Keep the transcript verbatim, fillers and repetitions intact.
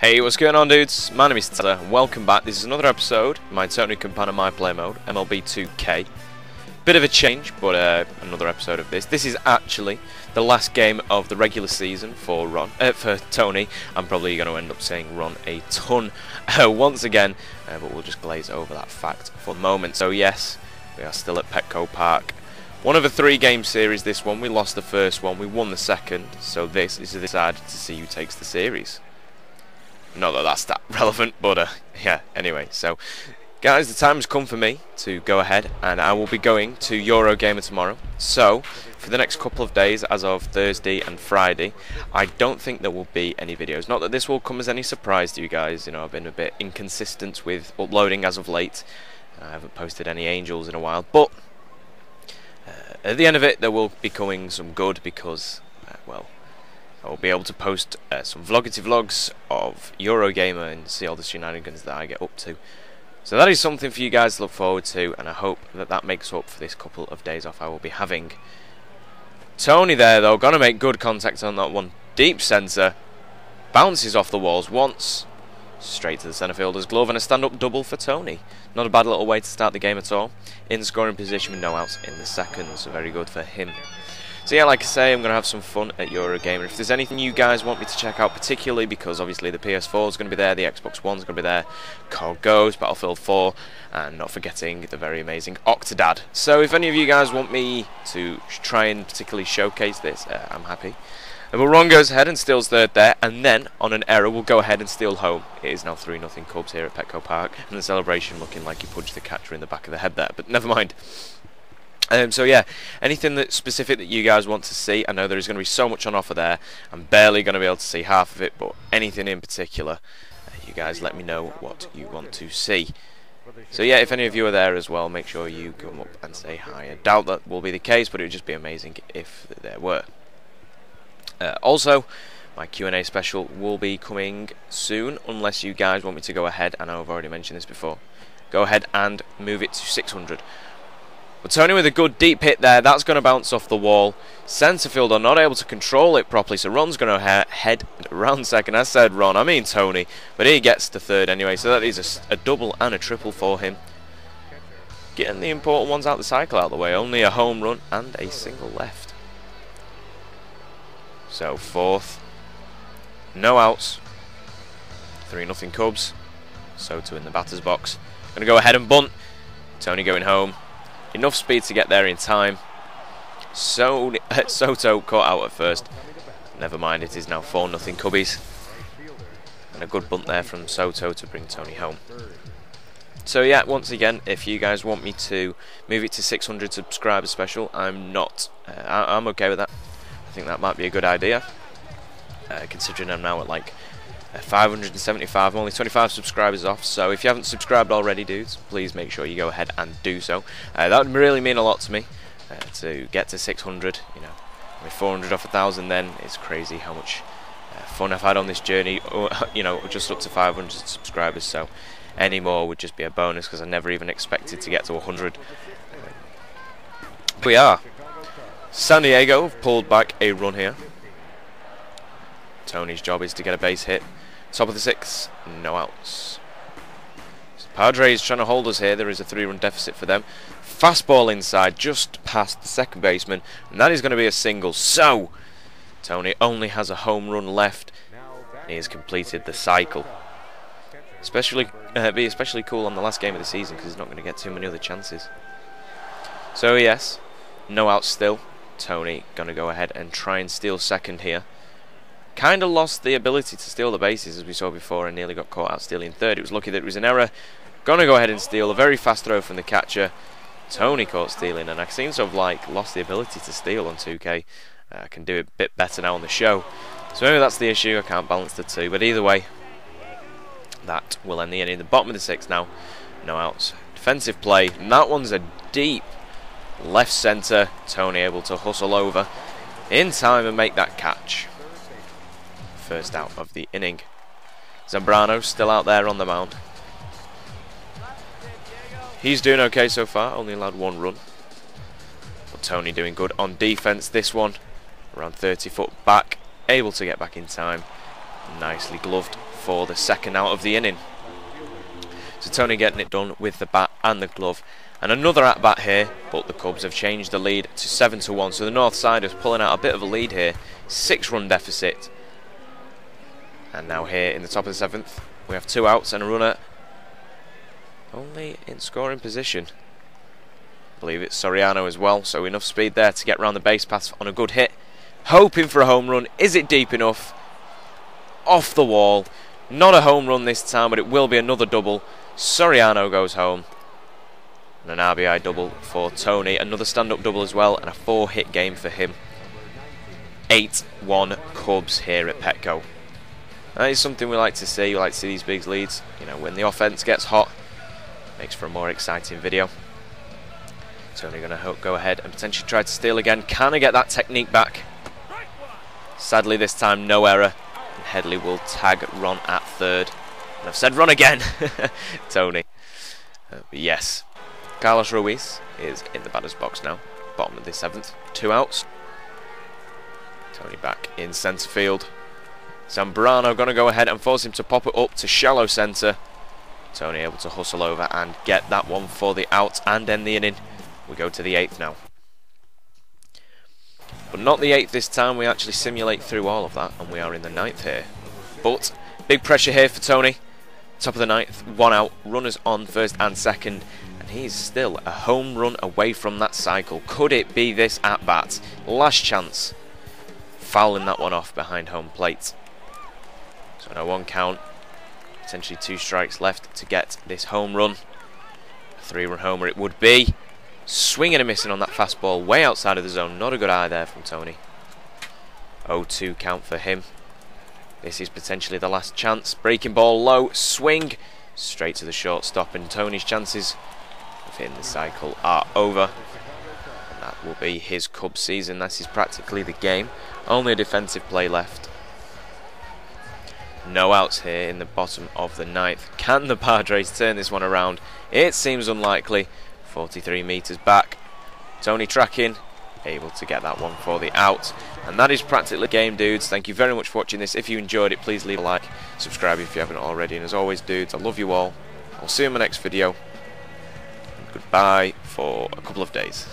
Hey, what's going on, dudes? My name is Tezza, and welcome back. This is another episode of my Tony Companion My Play Mode, M L B two K. Bit of a change, but uh, another episode of this. This is actually the last game of the regular season for Ron, uh, for Tony. I'm probably going to end up saying Ron a ton uh, once again, uh, but we'll just glaze over that fact for the moment. So yes, we are still at Petco Park. One of a three-game series, this one. We lost the first one, we won the second, so this is decided to see who takes the series. Not that that's that relevant, but uh, yeah, anyway, so guys, the time has come for me to go ahead, and I will be going to Eurogamer tomorrow. So for the next couple of days, as of Thursday and Friday, I don't think there will be any videos. Not that this will come as any surprise to you guys, you know, I've been a bit inconsistent with uploading as of late. I haven't posted any Angels in a while, but uh, at the end of it, there will be coming some good, because, uh, well, I will be able to post uh, some vloggity vlogs of Eurogamer and see all the shenanigans that I get up to. So that is something for you guys to look forward to, and I hope that that makes up for this couple of days off I will be having. Tony there, though, gonna make good contact on that one. Deep sensor, bounces off the walls once, straight to the centre fielder's glove, and a stand-up double for Tony. Not a bad little way to start the game at all. In scoring position with no outs in the second, so very good for him. So yeah, like I say, I'm going to have some fun at Eurogamer. If there's anything you guys want me to check out particularly, because obviously the P S four is going to be there, the Xbox One's going to be there, Call of Duty, Battlefield four, and not forgetting the very amazing Octodad. So if any of you guys want me to try and particularly showcase this, uh, I'm happy. And Ron goes ahead and steals third there, and then on an error we'll go ahead and steal home. It is now three nothing Cubs here at Petco Park, and the celebration looking like he punched the catcher in the back of the head there, but never mind. Um, so yeah, anything that specific that you guys want to see, I know there is going to be so much on offer there, I'm barely going to be able to see half of it, but anything in particular, uh, you guys let me know what you want to see. So yeah, if any of you are there as well, make sure you come up and say hi. I doubt that will be the case, but it would just be amazing if there were. Uh, also, my Q and A special will be coming soon, unless you guys want me to go ahead, and I've already mentioned this before, go ahead and move it to six hundred. But Tony with a good deep hit there, that's going to bounce off the wall. Centre fielder not able to control it properly, so Ron's going to head round second. I said Ron, I mean Tony, but he gets to third anyway, so that is a, a double and a triple for him. Getting the important ones out the cycle out of the way, only a home run and a single left. So fourth, no outs, three nothing Cubs, Soto in the batter's box. Going to go ahead and bunt, Tony going home. Enough speed to get there in time. So, uh, Soto caught out at first. Never mind, it is now four nothing Cubbies. And a good bunt there from Soto to bring Tony home. So yeah, once again, if you guys want me to move it to six hundred subscribers special, I'm not. Uh, I I'm okay with that. I think that might be a good idea. Uh, considering I'm now at like Uh, five hundred seventy-five, I'm only twenty-five subscribers off, so if you haven't subscribed already, dudes, please make sure you go ahead and do so. Uh, that would really mean a lot to me, uh, to get to six hundred, you know, I mean, four hundred off one thousand then, it's crazy how much uh, fun I've had on this journey, you know, just up to five hundred subscribers, so any more would just be a bonus, because I never even expected to get to one hundred. But we are. San Diego have pulled back a run here. Tony's job is to get a base hit. Top of the sixth, no outs. So Padres trying to hold us here. There is a three-run deficit for them. Fastball inside, just past the second baseman, and that is going to be a single. So Tony only has a home run left. He has completed the cycle. Especially, uh, be especially cool on the last game of the season, because he's not going to get too many other chances. So yes, no outs still. Tony going to go ahead and try and steal second here. Kind of lost the ability to steal the bases, as we saw before, and nearly got caught out stealing third. It was lucky that it was an error. Gonna go ahead and steal. A very fast throw from the catcher. Tony caught stealing, and I seem to have like lost the ability to steal on two K. Uh, I can do it a bit better now on the show. So maybe that's the issue. I can't balance the two, but either way, that will end the inning. The bottom of the sixth now. No outs. Defensive play. And that one's a deep left centre. Tony able to hustle over in time and make that catch. First out of the inning. Zambrano still out there on the mound. He's doing okay so far, only allowed one run. But Tony doing good on defense. This one, around thirty foot back, able to get back in time. Nicely gloved for the second out of the inning. So Tony getting it done with the bat and the glove. And another at-bat here, but the Cubs have changed the lead to seven to one. So the North side is pulling out a bit of a lead here. Six-run deficit. And now here in the top of the seventh, we have two outs and a runner only in scoring position. I believe it's Soriano as well, so enough speed there to get round the base path on a good hit. Hoping for a home run. Is it deep enough? Off the wall. Not a home run this time, but it will be another double. Soriano goes home. And an R B I double for Tony. Another stand-up double as well, and a four-hit game for him. eight one Cubs here at Petco. That is something we like to see. We like to see these big leads. You know, when the offense gets hot, it makes for a more exciting video. Tony going to go ahead and potentially try to steal again. Can I get that technique back? Sadly, this time no error. And Headley will tag Ron at third. And I've said Ron again, Tony. Uh, yes. Carlos Ruiz is in the batter's box now. Bottom of the seventh. Two outs. Tony back in centre field. Zambrano going to go ahead and force him to pop it up to shallow centre. Tony able to hustle over and get that one for the out and end the inning. We go to the eighth now. But not the eighth this time. We actually simulate through all of that, and we are in the ninth here. But big pressure here for Tony. Top of the ninth, one out, runners on first and second. And he's still a home run away from that cycle. Could it be this at bat? Last chance. Fouling that one off behind home plate. So no one count. Potentially two strikes left to get this home run. A three-run homer it would be. Swinging and missing on that fastball, way outside of the zone. Not a good eye there from Tony. oh two count for him. This is potentially the last chance. Breaking ball low, swing straight to the shortstop, and Tony's chances of hitting the cycle are over. And that will be his Cubs season. This is practically the game. Only a defensive play left. No outs here in the bottom of the ninth. Can the Padres turn this one around? It seems unlikely. forty-three metres back. Tony tracking, able to get that one for the out. And that is practically game, dudes. Thank you very much for watching this. If you enjoyed it, please leave a like, subscribe if you haven't already. And as always, dudes, I love you all. I'll see you in my next video. And goodbye for a couple of days.